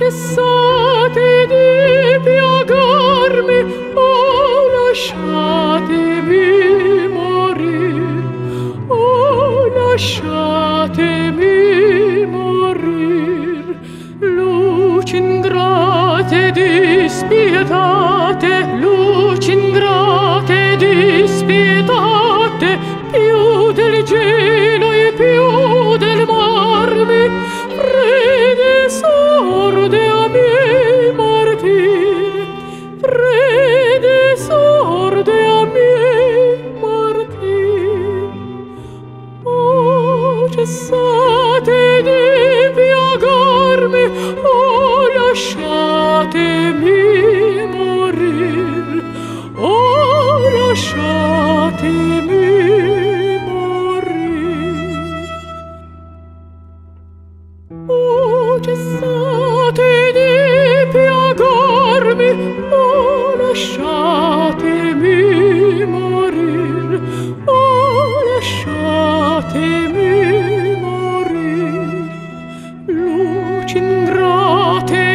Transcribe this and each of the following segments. cessate di piagarmi, oh lasciatemi morire, oh lasciatemi morire. Luci ingrate, dispietate, luci ingrate, dispietate, più del cielo e più del mar mi O cessate di piagarmi, oh lasciatemi morir, oh lasciatemi morir. O cessate di piagarmi, oh lasciatemi morir, oh lasciatemi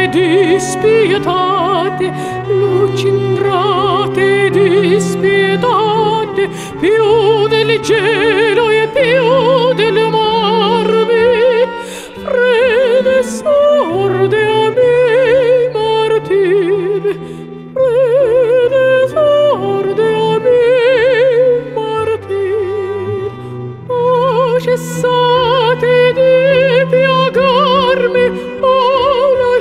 dispietate, luci ingrate, dispietate, più del cielo e più del mar mi prede sorde a me martire, prede sorde a me martire. O cessate di piagarmi, oh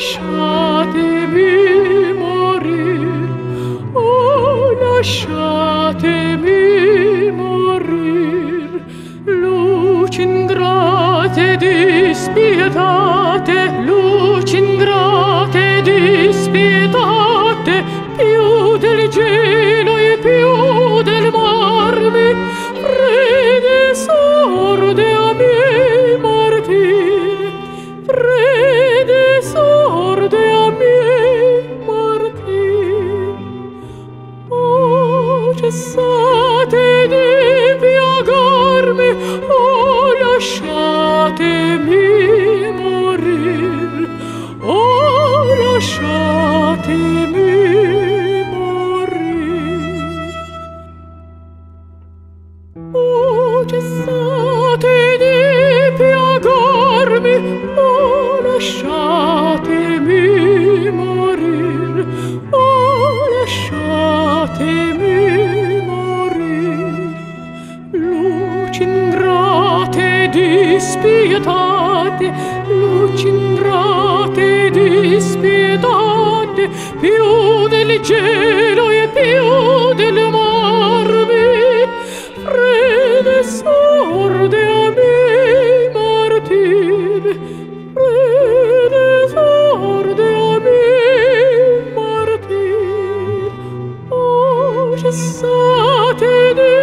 lasciatemi morir, oh lasciatemi morir. Luci ingrate, dispietate, luci ingrate, dispietate, più del cielo e più del mar mi prede sorde a me martire, prede sorde a me martire. O cessate di piagarmi, oh lasciatemi morir, oh lasciatemi morir. O cessate di piagarmi, oh lasciatemi morir, oh lasciatemi morir. Luci ingrate, dispietate, luci ingrate, dispietate, più del cielo e più del mar mi prede sorde a me martire, prede sorde a me martir. O cessate di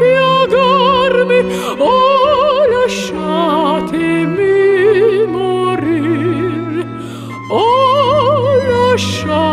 piagarmi, oh lasciatemi morir, oh lasciatemi